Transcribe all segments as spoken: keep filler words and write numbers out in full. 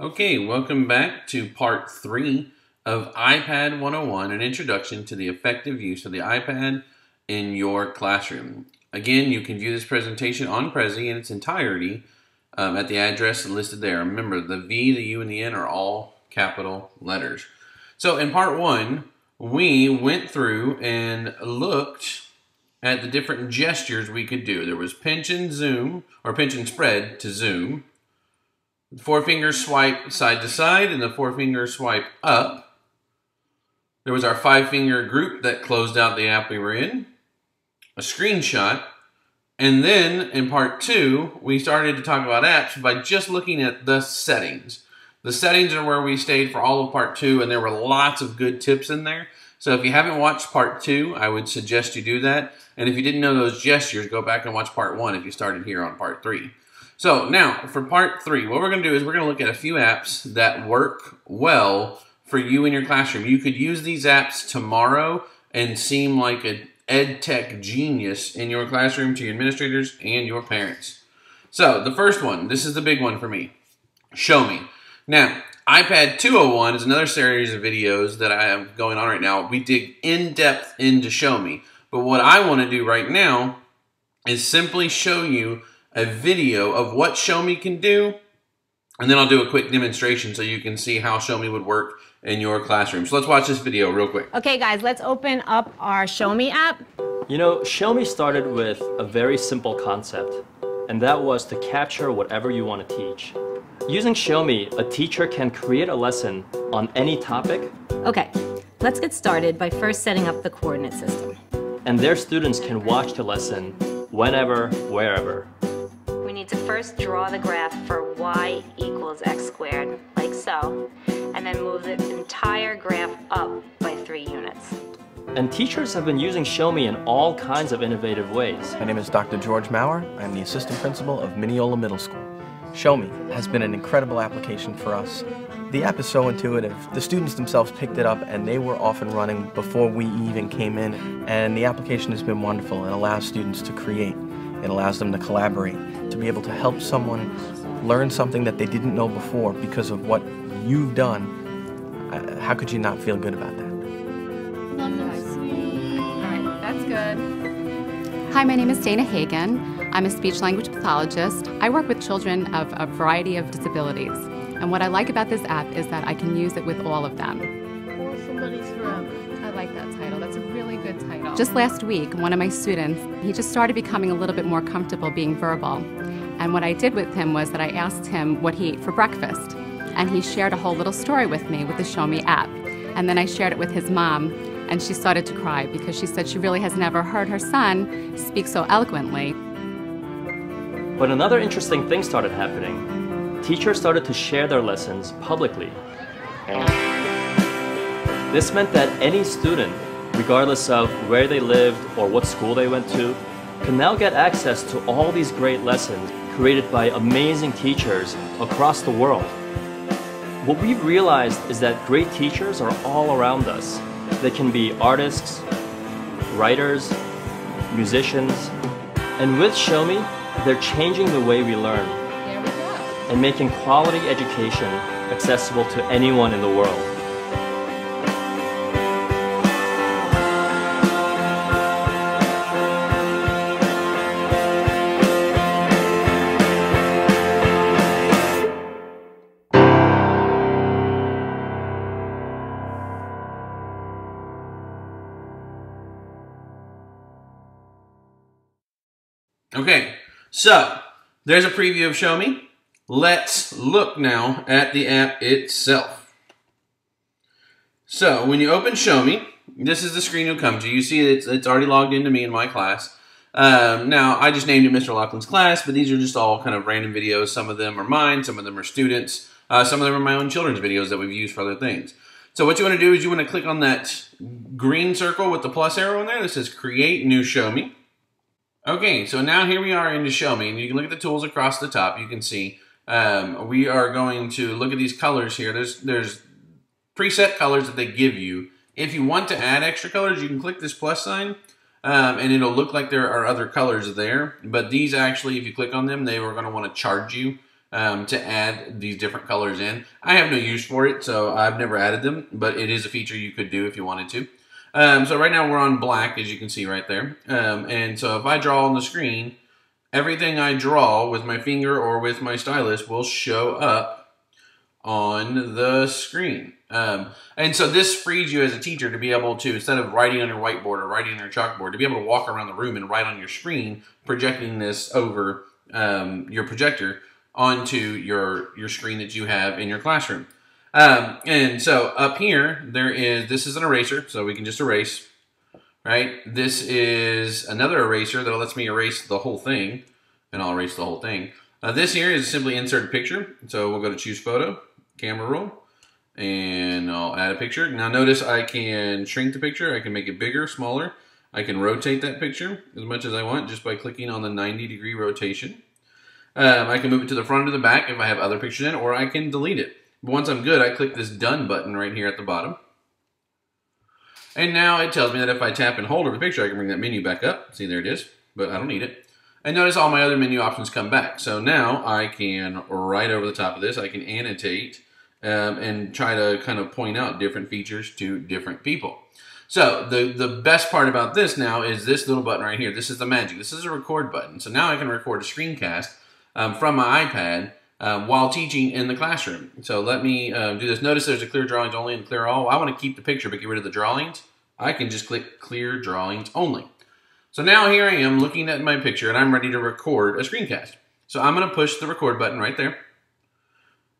Okay, welcome back to part three of iPad one oh one, an introduction to the effective use of the iPad in your classroom. Again, you can view this presentation on Prezi in its entirety um, at the address listed there. Remember, the V, the U, and the N are all capital letters. So in part one, we went through and looked at the different gestures we could do. There was pinch and zoom, or pinch and spread to zoom, four-finger swipe side to side and the four-finger swipe up. There was our five-finger group that closed out the app we were in, a screenshot, and then in part two, we started to talk about apps by just looking at the settings. The settings are where we stayed for all of part two, and there were lots of good tips in there. So if you haven't watched part two, I would suggest you do that. And if you didn't know those gestures, go back and watch part one if you started here on part three. So now for part three, what we're going to do is we're going to look at a few apps that work well for you in your classroom. You could use these apps tomorrow and seem like an EdTech genius in your classroom to your administrators and your parents. So the first one, this is the big one for me, ShowMe. Now, iPad two oh one is another series of videos that I have going on right now. We dig in depth into ShowMe, but what I want to do right now is simply show you a video of what ShowMe can do, and then I'll do a quick demonstration so you can see how ShowMe would work in your classroom. So let's watch this video real quick. Okay guys, let's open up our ShowMe app. You know, ShowMe started with a very simple concept, and that was to capture whatever you want to teach. Using ShowMe, a teacher can create a lesson on any topic. Okay, let's get started by first setting up the coordinate system. And their students can watch the lesson whenever, wherever. We need to first draw the graph for y equals x squared, like so, and then move the entire graph up by three units. And teachers have been using ShowMe in all kinds of innovative ways. My name is Doctor George Maurer. I'm the assistant principal of Mineola Middle School. ShowMe has been an incredible application for us. The app is so intuitive. The students themselves picked it up and they were off and running before we even came in. And the application has been wonderful. It allows students to create. It allows them to collaborate, to be able to help someone learn something that they didn't know before because of what you've done. Uh, how could you not feel good about that? Alright, that's good. Hi, my name is Dana Hagen. I'm a speech-language pathologist. I work with children of a variety of disabilities. And what I like about this app is that I can use it with all of them. Or somebody's forever. I like that title. That's a really good title. Just last week, one of my students, he just started becoming a little bit more comfortable being verbal. And what I did with him was that I asked him what he ate for breakfast. And he shared a whole little story with me with the ShowMe app. And then I shared it with his mom, and she started to cry because she said she really has never heard her son speak so eloquently. But another interesting thing started happening. Teachers started to share their lessons publicly. This meant that any student, regardless of where they lived or what school they went to, can now get access to all these great lessons created by amazing teachers across the world. What we've realized is that great teachers are all around us. They can be artists, writers, musicians, and with ShowMe, they're changing the way we learn and making quality education accessible to anyone in the world. Okay, so there's a preview of ShowMe. Let's look now at the app itself. So when you open ShowMe, this is the screen you'll come to. You see it's, it's already logged into me in my class. Um, now, I just named it Mister Locklin's class, but these are just all kind of random videos. Some of them are mine, some of them are students, uh, some of them are my own children's videos that we've used for other things. So what you want to do is you want to click on that green circle with the plus arrow in there that says Create New ShowMe. Okay, so now here we are in the ShowMe, and you can look at the tools across the top. You can see um, we are going to look at these colors here. There's, there's preset colors that they give you. If you want to add extra colors, you can click this plus sign, um, and it'll look like there are other colors there. But these actually, if you click on them, they are going to want to charge you um, to add these different colors in. I have no use for it, so I've never added them, but it is a feature you could do if you wanted to. Um, so right now we're on black, as you can see right there. Um, and so if I draw on the screen, everything I draw with my finger or with my stylus will show up on the screen. Um, and so this frees you as a teacher to be able to, instead of writing on your whiteboard or writing on your chalkboard, to be able to walk around the room and write on your screen, projecting this over um, your projector onto your, your screen that you have in your classroom. Um, and so up here, there is, this is an eraser, so we can just erase, right? This is another eraser that lets me erase the whole thing, and I'll erase the whole thing. Uh, this here is simply insert a picture, so we'll go to choose photo, camera roll, and I'll add a picture. Now notice I can shrink the picture, I can make it bigger, smaller, I can rotate that picture as much as I want just by clicking on the ninety degree rotation. Um, I can move it to the front or the back if I have other pictures in, or I can delete it. Once I'm good, I click this done button right here at the bottom. And now it tells me that if I tap and hold over the picture, I can bring that menu back up. See, there it is, but I don't need it. And notice all my other menu options come back. So now I can, right over the top of this, I can annotate um, and try to kind of point out different features to different people. So the, the best part about this now is this little button right here. This is the magic. This is a record button. So now I can record a screencast um, from my iPad Um, while teaching in the classroom. So let me um, do this. Notice there's a clear drawings only and clear all. I want to keep the picture but get rid of the drawings. I can just click clear drawings only. So now here I am looking at my picture and I'm ready to record a screencast. So I'm going to push the record button right there.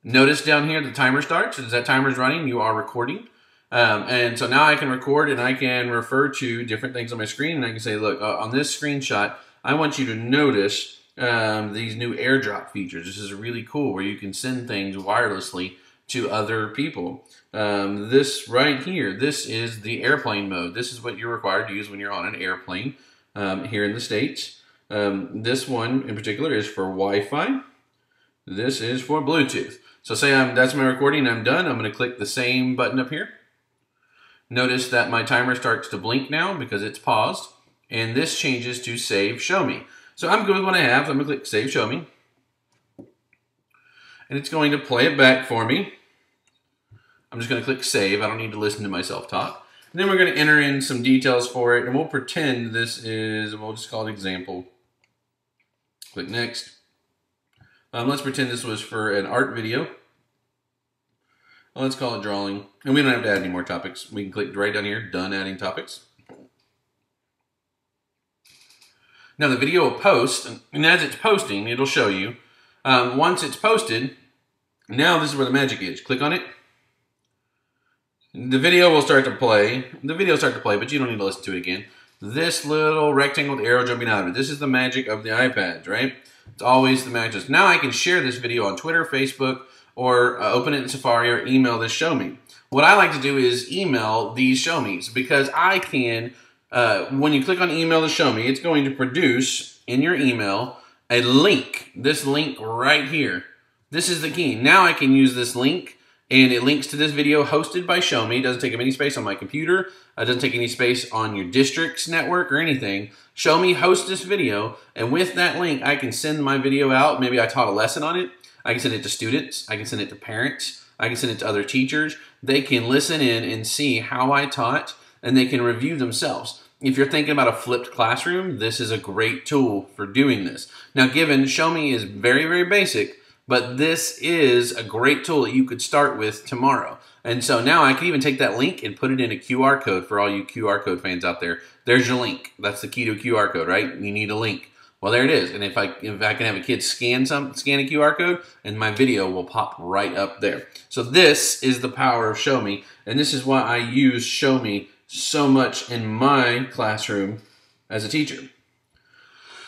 Notice down here the timer starts. As that timer's running, you are recording. Um, and so now I can record and I can refer to different things on my screen, and I can say, look, uh, on this screenshot, I want you to notice Um, these new airdrop features. This is really cool where you can send things wirelessly to other people. Um, this right here, this is the airplane mode. This is what you're required to use when you're on an airplane um, here in the States. Um, this one in particular is for Wi-Fi. This is for Bluetooth. So say I'm, that's my recording, I'm done. I'm going to click the same button up here. Notice that my timer starts to blink now because it's paused. And this changes to Save Show Me. So I'm good with what I have, so I'm going to click Save Show Me. And it's going to play it back for me. I'm just going to click Save. I don't need to listen to myself talk. And then we're going to enter in some details for it, and we'll pretend this is, we'll just call it example. Click Next. Um, let's pretend this was for an art video. Well, let's call it drawing. And we don't have to add any more topics. We can click right down here, Done Adding Topics. Now the video will post, and as it's posting, it'll show you. Um, once it's posted, now this is where the magic is. Click on it. The video will start to play. The video will start to play, but you don't need to listen to it again. This little rectangle with the arrow jumping out of it. This is the magic of the iPads, right? It's always the magic. Now I can share this video on Twitter, Facebook, or uh, open it in Safari, or email this Show Me. What I like to do is email these Show Me's because I can... Uh, when you click on email to show me, it's going to produce in your email a link, this link right here. This is the key. Now I can use this link and it links to this video hosted by Show Me. It doesn't take up any space on my computer. It doesn't take any space on your district's network or anything. Show Me hosts this video, and with that link I can send my video out. Maybe I taught a lesson on it. I can send it to students. I can send it to parents. I can send it to other teachers. They can listen in and see how I taught, and they can review themselves. If you're thinking about a flipped classroom, this is a great tool for doing this. Now, given Show Me is very, very basic, but this is a great tool that you could start with tomorrow. And so now I can even take that link and put it in a Q R code for all you Q R code fans out there. There's your link. That's the key to a Q R code, right? You need a link. Well, there it is. And if I, if I can have a kid scan some, scan a Q R code, and my video will pop right up there. So this is the power of Show Me, and this is why I use Show Me so much in my classroom as a teacher.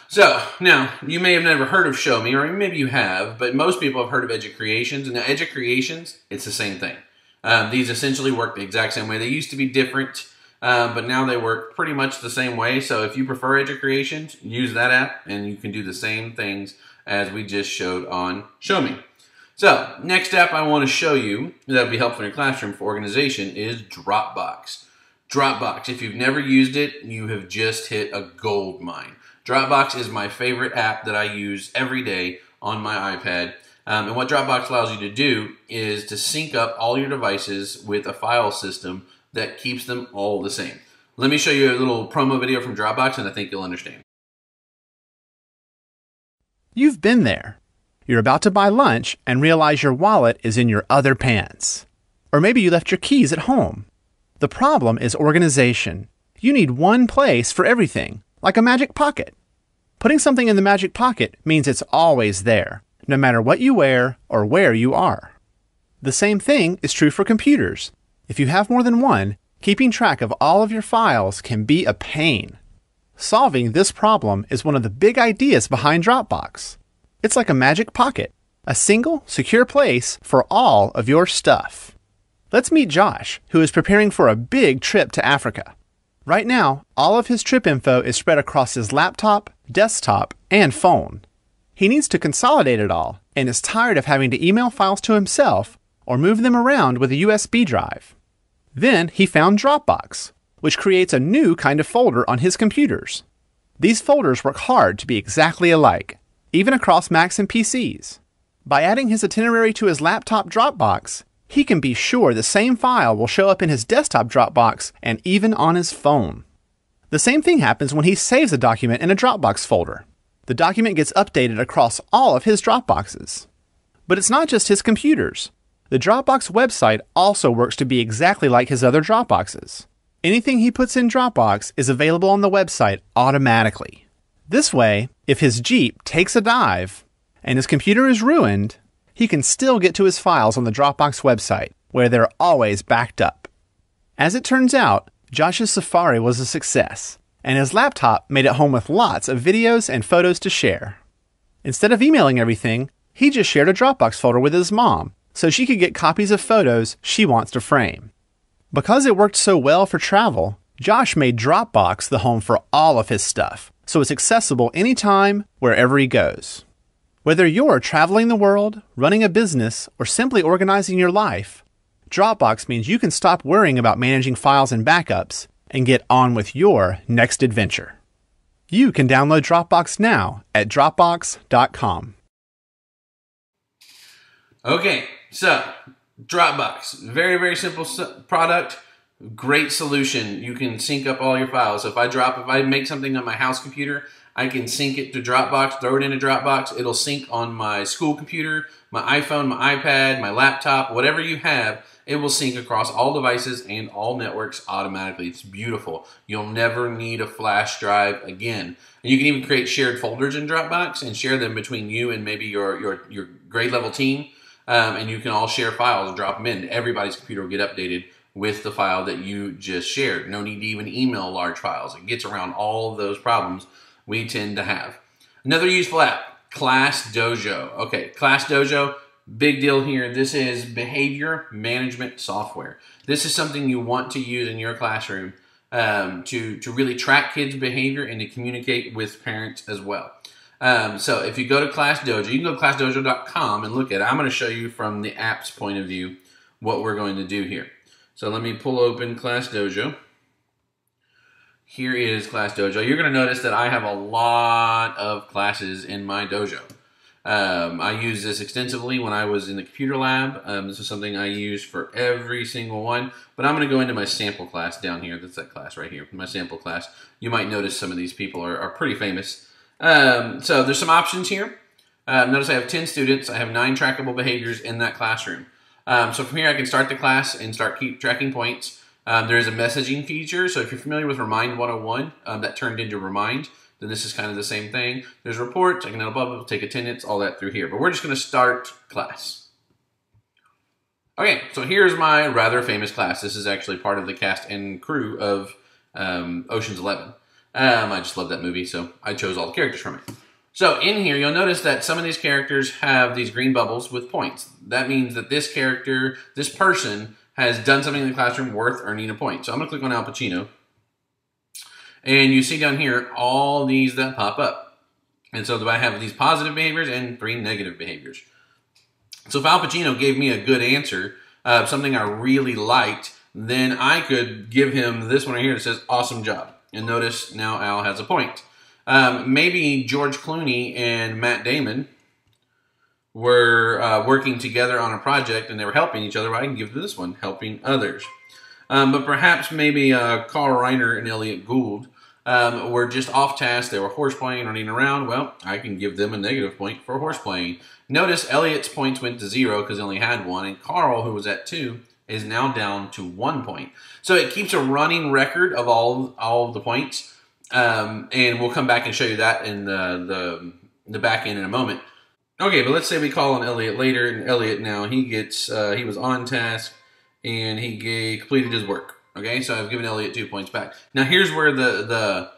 So now you may have never heard of Show Me, or maybe you have, but most people have heard of EduCreations. And now EduCreations, it's the same thing. Um, these essentially work the exact same way. They used to be different, um, but now they work pretty much the same way. So if you prefer EduCreations, use that app, and you can do the same things as we just showed on Show Me. So next app I want to show you that would be helpful in your classroom for organization is Dropbox. Dropbox, if you've never used it, you have just hit a gold mine. Dropbox is my favorite app that I use every day on my iPad. Um, and what Dropbox allows you to do is to sync up all your devices with a file system that keeps them all the same. Let me show you a little promo video from Dropbox, and I think you'll understand. You've been there. You're about to buy lunch and realize your wallet is in your other pants. Or maybe you left your keys at home. The problem is organization. You need one place for everything, like a magic pocket. Putting something in the magic pocket means it's always there, no matter what you wear or where you are. The same thing is true for computers. If you have more than one, keeping track of all of your files can be a pain. Solving this problem is one of the big ideas behind Dropbox. It's like a magic pocket, a single, secure place for all of your stuff. Let's meet Josh, who is preparing for a big trip to Africa. Right now, all of his trip info is spread across his laptop, desktop, and phone. He needs to consolidate it all and is tired of having to email files to himself or move them around with a U S B drive. Then he found Dropbox, which creates a new kind of folder on his computers. These folders work hard to be exactly alike, even across Macs and P Cs. By adding his itinerary to his laptop Dropbox, he can be sure the same file will show up in his desktop Dropbox and even on his phone. The same thing happens when he saves a document in a Dropbox folder. The document gets updated across all of his Dropboxes. But it's not just his computers. The Dropbox website also works to be exactly like his other Dropboxes. Anything he puts in Dropbox is available on the website automatically. This way, if his Jeep takes a dive and his computer is ruined, he can still get to his files on the Dropbox website, where they're always backed up. As it turns out, Josh's safari was a success, and his laptop made it home with lots of videos and photos to share. Instead of emailing everything, he just shared a Dropbox folder with his mom, so she could get copies of photos she wants to frame. Because it worked so well for travel, Josh made Dropbox the home for all of his stuff, so it's accessible anytime, wherever he goes. Whether you're traveling the world, running a business, or simply organizing your life, Dropbox means you can stop worrying about managing files and backups and get on with your next adventure. You can download Dropbox now at Dropbox dot com. Okay, so Dropbox, very, very simple product, great solution. You can sync up all your files. If I drop, if I make something on my house computer, I can sync it to Dropbox, throw it into Dropbox. It'll sync on my school computer, my iPhone, my iPad, my laptop, whatever you have. It will sync across all devices and all networks automatically. It's beautiful. You'll never need a flash drive again. And you can even create shared folders in Dropbox and share them between you and maybe your, your, your grade level team. Um, and you can all share files and drop them in. Everybody's computer will get updated with the file that you just shared. No need to even email large files. It gets around all of those problems we tend to have. Another useful app, Class Dojo. Okay, Class Dojo, big deal here. This is behavior management software. This is something you want to use in your classroom um, to, to really track kids' behavior and to communicate with parents as well. Um, so if you go to Class Dojo, you can go to class dojo dot com and look at it. I'm going to show you from the app's point of view what we're going to do here. So let me pull open Class Dojo. Here is Class Dojo. You're going to notice that I have a lot of classes in my dojo. Um, I use this extensively when I was in the computer lab. Um, this is something I use for every single one. But I'm going to go into my sample class down here. That's that class right here, my sample class. You might notice some of these people are, are pretty famous. Um, so there's some options here. Uh, notice I have ten students. I have nine trackable behaviors in that classroom. Um, so from here I can start the class and start keep tracking points. Um, there is a messaging feature, so if you're familiar with Remind one oh one, um, that turned into Remind, then this is kind of the same thing. There's reports, I can blah, blah, blah, take attendance, all that through here. But we're just going to start class. Okay, so here's my rather famous class. This is actually part of the cast and crew of um, Ocean's Eleven. Um, I just love that movie, so I chose all the characters from it. So in here, you'll notice that some of these characters have these green bubbles with points. That means that this character, this person, has done something in the classroom worth earning a point. So I'm going to click on Al Pacino. And you see down here all these that pop up. And so I have these positive behaviors and three negative behaviors. So if Al Pacino gave me a good answer, uh, something I really liked, then I could give him this one right here that says, awesome job. And notice now Al has a point. Um, maybe George Clooney and Matt Damon were uh, working together on a project and they were helping each other, well, I can give this one, helping others. Um, but perhaps maybe uh, Carl Reiner and Elliot Gould um, were just off task. They were horseplaying, running around. Well, I can give them a negative point for horseplaying. Notice Elliot's points went to zero because he only had one, and Carl, who was at two, is now down to one point. So it keeps a running record of all, all of the points, um, and we'll come back and show you that in the, the, the back end in a moment. Okay, but let's say we call on Elliot later, and Elliot now, he gets, uh, he was on task, and he gave, completed his work. Okay, so I've given Elliot two points back. Now here's where the, the,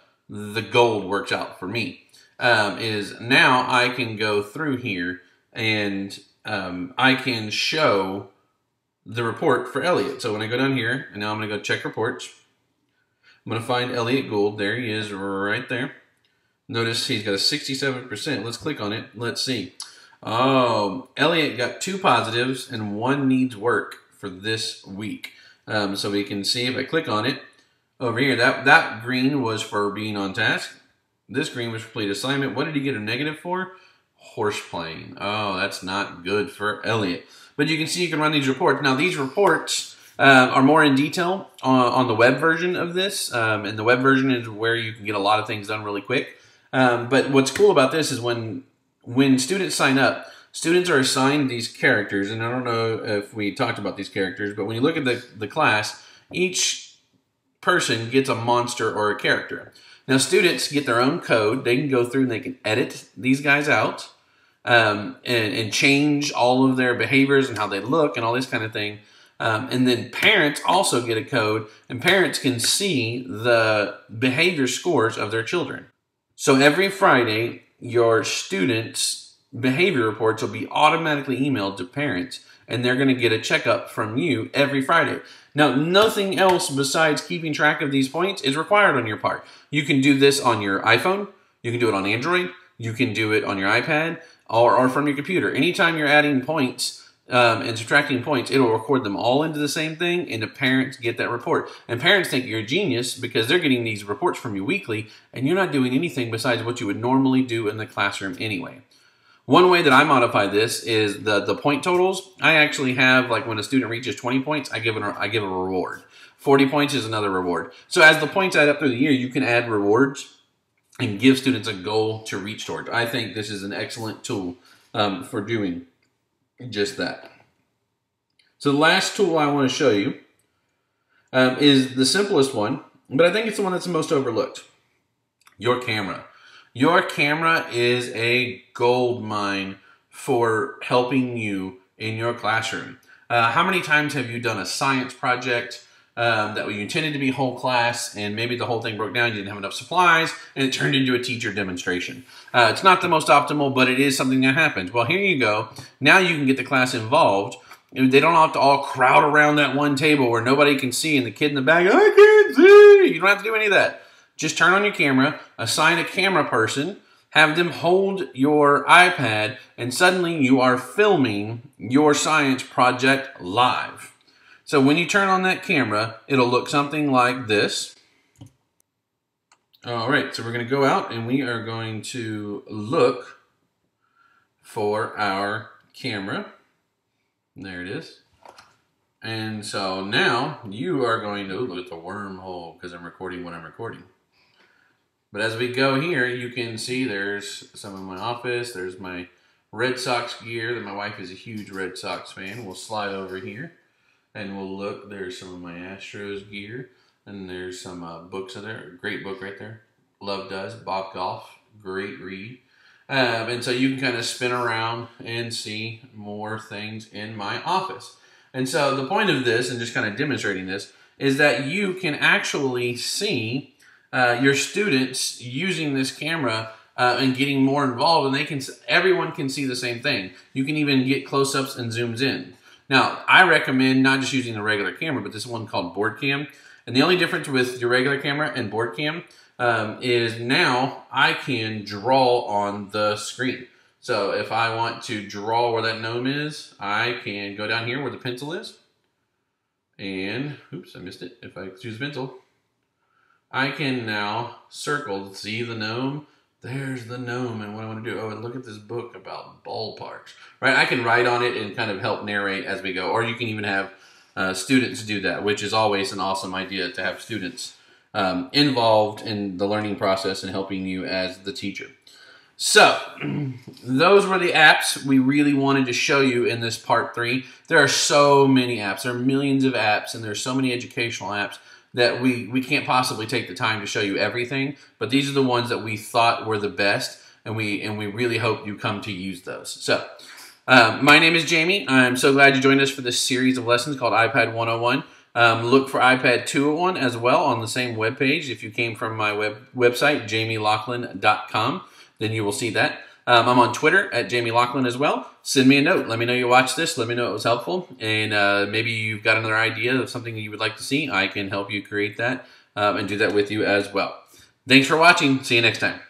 the gold works out for me, um, is now I can go through here, and um, I can show the report for Elliot. So when I go down here, and now I'm going to go check reports, I'm going to find Elliot Gould. There he is right there. Notice he's got a sixty-seven percent. Let's click on it. Let's see. Oh, Elliot got two positives and one needs work for this week. Um, so we can see if I click on it over here, that, that green was for being on task. This green was for complete assignment. What did he get a negative for? Horse playing. Oh, that's not good for Elliot. But you can see you can run these reports. Now these reports uh, are more in detail on, on the web version of this. Um, and the web version is where you can get a lot of things done really quick. Um, but what's cool about this is when when students sign up, students are assigned these characters. And I don't know if we talked about these characters, but when you look at the, the class, each person gets a monster or a character. Now students get their own code. They can go through and they can edit these guys out. Um, and, and change all of their behaviors and how they look and all this kind of thing. Um, and then parents also get a code, and parents can see the behavior scores of their children. So every Friday, your students' behavior reports will be automatically emailed to parents, and they're going to get a checkup from you every Friday. Now, nothing else besides keeping track of these points is required on your part. You can do this on your iPhone. You can do it on Android. You can do it on your iPad. Or, or from your computer. Anytime you're adding points um, and subtracting points, it'll record them all into the same thing, and the parents get that report. And parents think you're a genius because they're getting these reports from you weekly, and you're not doing anything besides what you would normally do in the classroom anyway. One way that I modify this is the, the point totals. I actually have, like when a student reaches twenty points, I give, an, I give a reward. forty points is another reward. So as the points add up through the year, you can add rewards and give students a goal to reach towards. I think this is an excellent tool um, for doing just that. So the last tool I want to show you um, is the simplest one, but I think it's the one that's the most overlooked. Your camera. Your camera is a gold mine for helping you in your classroom. Uh, how many times have you done a science project Um, that you intended to be whole class, and maybe the whole thing broke down, you didn't have enough supplies, and it turned into a teacher demonstration? Uh, it's not the most optimal, but it is something that happens. Well, here you go. Now you can get the class involved. They don't have to all crowd around that one table where nobody can see, and the kid in the back, I can't see. You don't have to do any of that. Just turn on your camera, assign a camera person, have them hold your iPad, and suddenly you are filming your science project live. So when you turn on that camera, it'll look something like this. All right, so we're going to go out and we are going to look for our camera. There it is. And so now you are going to, ooh, look at the wormhole because I'm recording what I'm recording. But as we go here, you can see there's some in my office. There's my Red Sox gear. My wife is a huge Red Sox fan. We'll slide over here. And we'll look, there's some of my Astros gear, and there's some uh, books in there. Great book right there. Love Does, Bob Goff. Great read. Um, and so you can kind of spin around and see more things in my office. And so the point of this, and just kind of demonstrating this, is that you can actually see uh, your students using this camera Uh, and getting more involved, and they can. Everyone can see the same thing. You can even get close-ups and zooms in. Now, I recommend not just using the regular camera, but this one called BoardCam. And the only difference with your regular camera and BoardCam um, is now I can draw on the screen. So if I want to draw where that gnome is, I can go down here where the pencil is. And, oops, I missed it. If I choose pencil, I can now circle, see the gnome, there's the gnome and what I want to do. Oh, and look at this book about ballparks, right? I can write on it and kind of help narrate as we go. Or you can even have uh, students do that, which is always an awesome idea to have students um, involved in the learning process and helping you as the teacher. So those were the apps we really wanted to show you in this part three. There are so many apps. There are millions of apps, and there are so many educational apps that we, we can't possibly take the time to show you everything, but these are the ones that we thought were the best, and we, and we really hope you come to use those. So um, my name is Jamie. I'm so glad you joined us for this series of lessons called iPad one oh one. Um, look for iPad two oh one as well on the same webpage. If you came from my web, website, jamie locklin dot com. Then you will see that. Um, I'm on Twitter at Jamie Locklin as well. Send me a note. Let me know you watched this. Let me know it was helpful. And uh, maybe you've got another idea of something you would like to see. I can help you create that um, and do that with you as well. Thanks for watching. See you next time.